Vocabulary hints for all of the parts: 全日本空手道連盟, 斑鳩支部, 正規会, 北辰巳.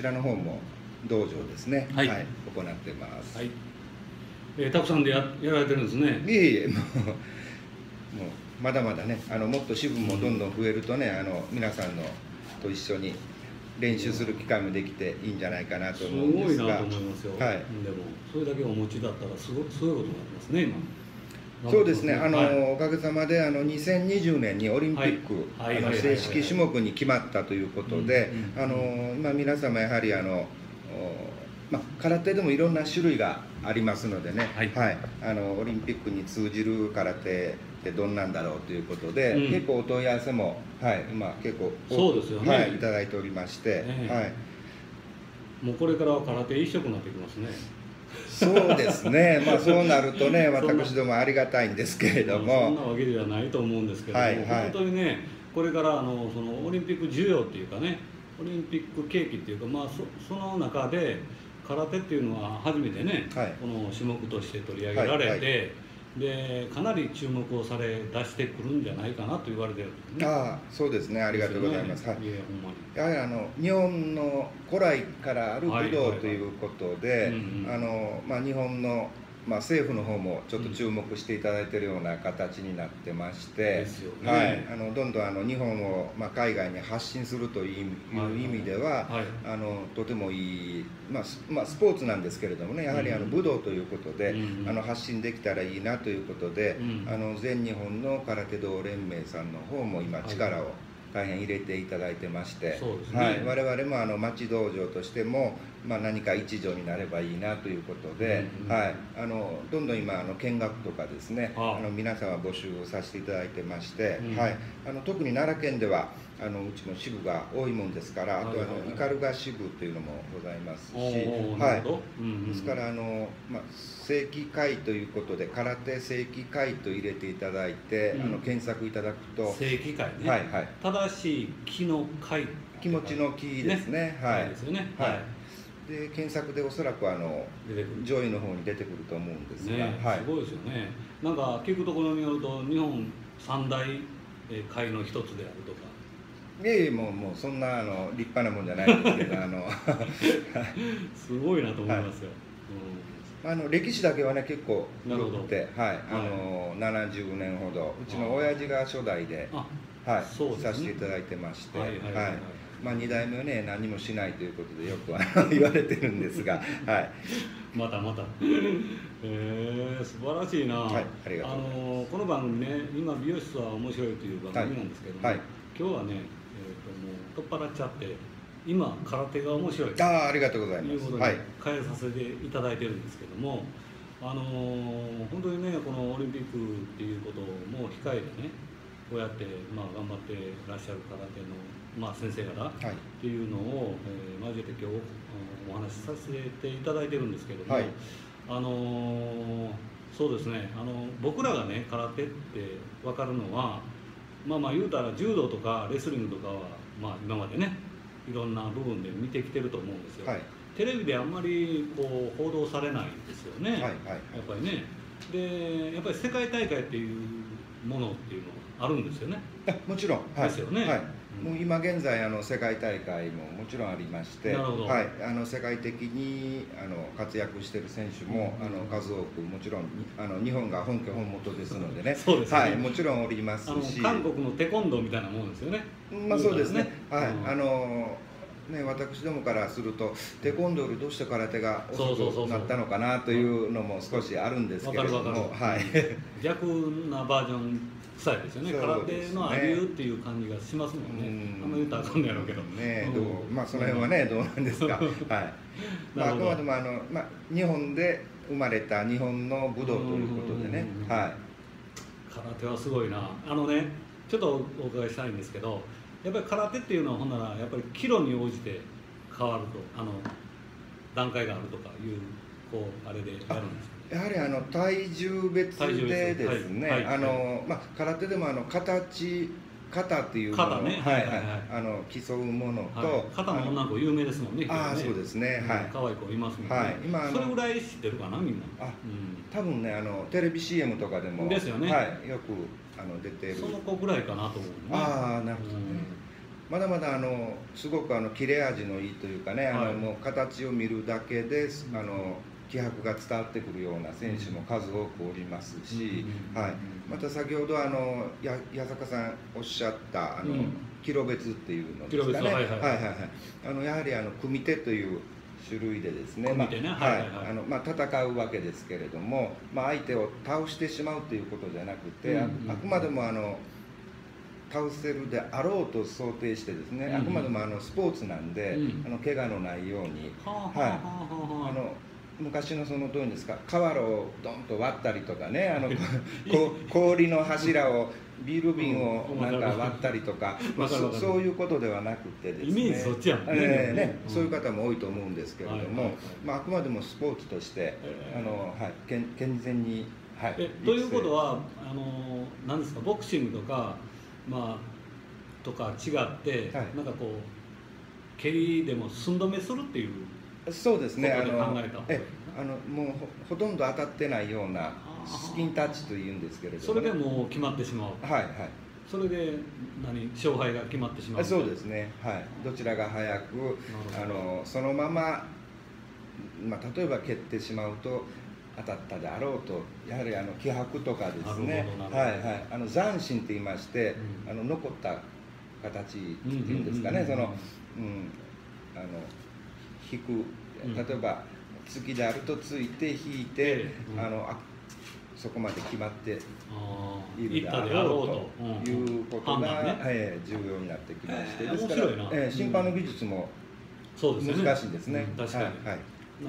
ちらの方も道場ですね、はい、はい、行ってます。はい、たくさんで やられてるんですね。いえいえ、もうまだまだね、もっと支部もどんどん増えるとね、皆さんのと一緒に練習する機会もできていいんじゃないかなと思うんですが、すごいなと思いますよ、はい、でもそれだけお持ちだったらすごいことになってますね、今。そうですね、はい、おかげさまで2020年にオリンピック正式種目に決まったということで、今皆様やはり空手でもいろんな種類がありますのでね、はい、はい、オリンピックに通じる空手ってどんなんだろうということで、うん、結構お問い合わせも、はい、今結構そうですよね、はい、いただいておりまして、はい、もうこれからは空手一色になってきますね。そうですね、まあそうなるとね、私どもありがたいんですけれども、そんなわけではないと思うんですけども、はい、はい、本当にね、これからそのオリンピック需要っていうかね、オリンピック景気っていうか、まあその中で空手っていうのは初めてね、はい、この種目として取り上げられて、はい、はい、でかなり注目をされ出してくるんじゃないかなと言われてるんですね。ああ、そうですね、ありがとうございます。はい、やはり日本の古来からある武道ということで、日本の、まあ、政府の方もちょっと注目していただいているような形になってまして、うん、はい、どんどん日本を、まあ、海外に発信するという意味では、はい、とてもいい、まあ、スポーツなんですけれどもね、やはり武道ということで、うん、発信できたらいいなということで、うん、全日本の空手道連盟さんの方も今力を大変入れていただいてまして、はい、我々も町道場としても、まあ、何か一助になればいいなということで、どんどん今見学とかですね、皆様募集をさせていただいてまして、うん、はい、特に奈良県ではうちの支部が多いもんですから、あと斑鳩支部というのもございますし、ですからまあ、正規会ということで空手正規会と入れていただいて、うん、検索いただくと正規会ね、はい、はい、正しい気の会、気持ちの気ですね、はいですよね、はい、で検索でおそらく上位の方に出てくると思うんですが、ね、はい、すごいですよね。なんか聞くところによると日本三大会の一つであるとか。もうそんな立派なもんじゃないですけど、すごいなと思いますよ。はい、歴史だけはね結構古くて、はい、70年ほど、うちの親父が初代で、はい、させていただいてまして、はい、まあ2代目はね何もしないということでよく言われてるんですが、はい。また素晴らしいな。はい、ありがとうございます。この番組ね、今美容室は面白いという番組なんですけども、はい、今日はね、もう取っ払っちゃって今空手が面白いということに変えさせていただいてるんですけども、本当にねこのオリンピックっていうことをもう控えてね、こうやって、まあ、頑張ってらっしゃる空手の、まあ、先生方っていうのを、交えて今日お話しさせていただいてるんですけども、はい、そうですね、僕らがね空手って分かるのは、まあ言うたら柔道とかレスリングとかは、まあ、今までねいろんな部分で見てきてると思うんですよ、はい、テレビであんまりこう報道されないんですよね、やっぱりね。でやっぱり世界大会っていうものっていうのはあるんですよね。もちろんですよね、はい、はい、もう今現在世界大会ももちろんありまして、はい、世界的に活躍している選手も数多く、もちろん日本が本拠本元ですのでね、はい、もちろんおりますし、韓国のテコンドーみたいなもんですよね。まあそうですね、はい、ね、私どもからするとテコンドーよりどうして空手が遅くなったのかなというのも少しあるんですけれども、逆なバージョン臭いですよね、空手のアリューっていう感じがしますもんね。あんまり言ったらあかんのやろうけどね、まあその辺はねどうなんですか。はい、あくまでも日本で生まれた日本の武道ということでね、空手はすごいな。ね、ちょっとお伺いしたいんですけど、やっぱり空手っていうのはほんならやっぱり岐路に応じて変わると、段階があるとかいうこうあれであるんですか。やはり体重別でですね、空手でも型っていうもの、競うものと、型の女の子有名ですもんね。ああ、そうですね、はい、可愛い子いますもんね。今それぐらい知ってるかな、みんな。あ、多分ね、テレビ CM とかでもですよね、はい、よく出てる、その子ぐらいかなと思う。ああ、なるほどね。まだまだすごく切れ味のいいというかね、もう形を見るだけで気迫が伝わってくるような選手も数多くおりますし、また先ほど矢坂さんおっしゃったキロ別っていうのですかね、やはり組手という種類でですね、戦うわけですけれども、相手を倒してしまうということじゃなくて、あくまでも倒せるであろうと想定してですね、あくまでもスポーツなんで、怪我のないように、昔のそのどういうんですか、瓦をドンと割ったりとかね、氷の柱をビール瓶をなんか割ったりとか、そういうことではなくてですね、イメージそっちやもんね、そういう方も多いと思うんですけれども、あくまでもスポーツとして健全に。ということは何ですか、ボクシングとか違って、なんかこう蹴りでも寸止めするっていうことで考えた。そうですね。もうほとんど当たってないようなスキンタッチというんですけれども、それでもう決まってしまう。はいはい。それで勝敗が決まってしまう。そうですね。はい。どちらが早くそのまま例えば蹴ってしまうと。当たったであろうと、やはり気迫とかですね、残心といいまして、残った形っていうんですかね、引く、例えば突きであるとついて引いて、そこまで決まっているであろうということが重要になってきまして、ですから審判の技術も難しいんですね。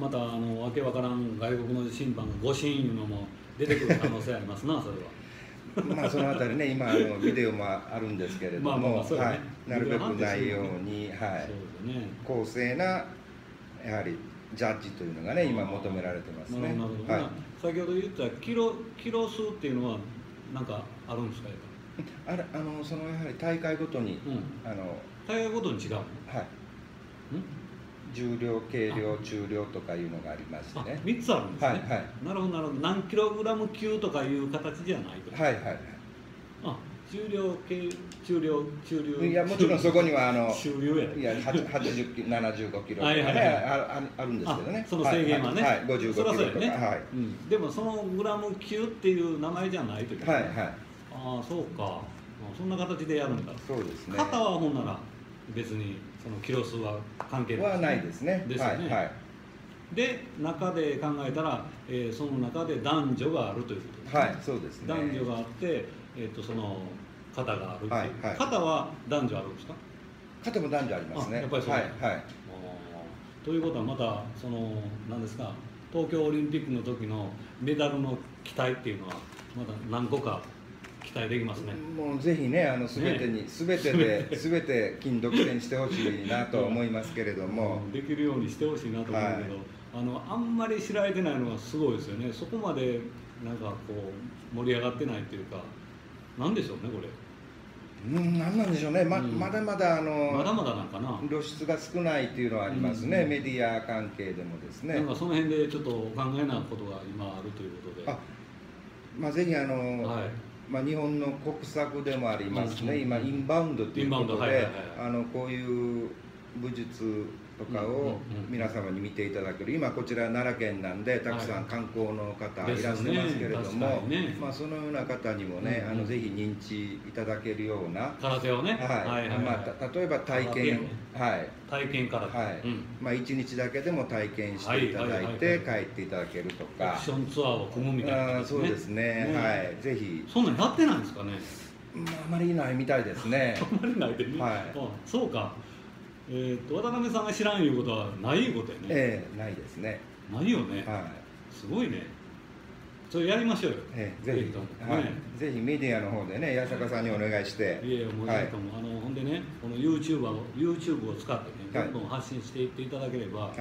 またわけわからん外国の審判が誤審いうのも出てくる可能性ありますな、それは。まあそのあたりね、今ビデオもあるんですけれども、なるべくないように、公正なやはりジャッジというのがね、今求められてますね。先ほど言ったキロ数っていうのは何かあるんですか？そのやはり大会ごとに違うの？重量、軽量、中量とかいうのがありましてね。3つあるんですね。はいはい。なるほどなるほど。何キログラム級とかいう形じゃないと。はいはいはい。あ、重量、軽、中量。いやもちろんそこには中量や。いや80キロ、75キロとかね、あるんですけどね。その制限はね。はい。55キロとか。はい。うん。でもそのグラム級っていう名前じゃないという。はいはい。ああそうか。そんな形でやるんだ。そうですね。肩はほんなら別に。そのキロ数は関係ないですね。で中で考えたら、その中で男女があるということですね。はい、そうですね。男女があって、その肩がある。肩は男女あるんですか？肩も男女ありますね。やっぱりそうですね。はいはい。ということはまたその何ですか、東京オリンピックの時のメダルの期待っていうのはまだ何個か。期待できますね。もうぜひね、すべて金独占してほしいなと思いますけれども、できるようにしてほしいなと思うけど、あんまり知られてないのがすごいですよね。そこまでなんかこう盛り上がってないというか、なんでしょうねこれ。なんなんでしょうね。まだまだなんかな。露出が少ないというのはありますね。メディア関係でもですね。なんかその辺でちょっとお考えなことが今あるということで。まあぜひ日本の国策でもありますね、今、インバウンドということで、こういう武術とかを皆様に見ていただける、今、こちら奈良県なんで、たくさん観光の方いらっしゃいますけれども、そのような方にもね、ぜひ認知いただけるような、空手をね、例えば体験から、1日だけでも体験していただいて、帰っていただけるとか、オプションツアーを組むみたいな感じですね。ぜひ。そんなになってないんですかね。あまりいないみたいですね。あまりないでね。そうか。渡辺さんが知らんいうことはないことやね。ないですね。ないよね。すごいね。それやりましょうよ。ぜひぜひメディアの方でね、矢坂さんにお願いして。いやもうなんかもほんでね、この YouTube を使ってね、どんどん発信していっていただければ、も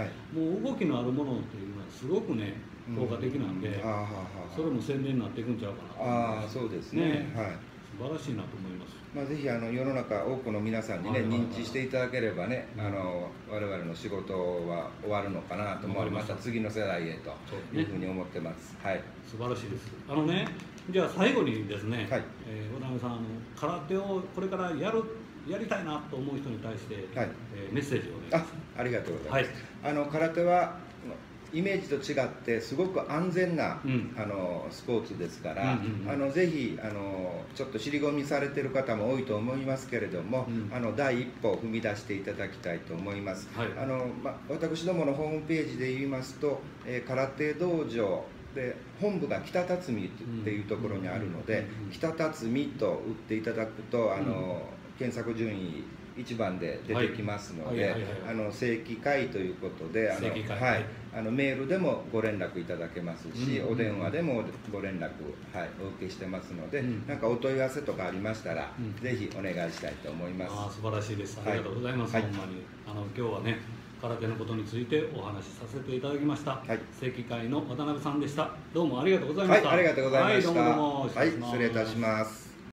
う動きのあるものっていうのはすごくね効果的なんで、それも宣伝になっていくんちゃうかな。ああそうですね。はい。素晴らしいなと思います。まあぜひ世の中多くの皆さんにね認知していただければね、我々の仕事は終わるのかなと思いました。次の世代へというふうに思ってます。はい。素晴らしいです。じゃあ最後にですね、渡辺さん空手をこれからやるやりたいなと思う人に対して、はい、メッセージをお願いします。ありがとうございます。はい、空手はイメージと違ってすごく安全な、うん、スポーツですから、ぜひちょっと尻込みされてる方も多いと思いますけれども、うん、第一歩を踏み出していただきたいと思います。はい、私どものホームページで言いますと、空手道場で本部が北辰巳っていうところにあるので、北辰巳と打っていただくと検索順位1番で出てきますので、正規会ということで、メールでもご連絡いただけますし、お電話でもご連絡、はい、お受けしてますので、なんかお問い合わせとかありましたら、ぜひお願いしたいと思います。あ、素晴らしいです。ありがとうございます。はい、ほんまに今日はね、空手のことについてお話しさせていただきました。はい、正規会の渡辺さんでした。どうもありがとうございました。はい、ありがとうございました。はい、どうもどうも。はい、失礼いたします。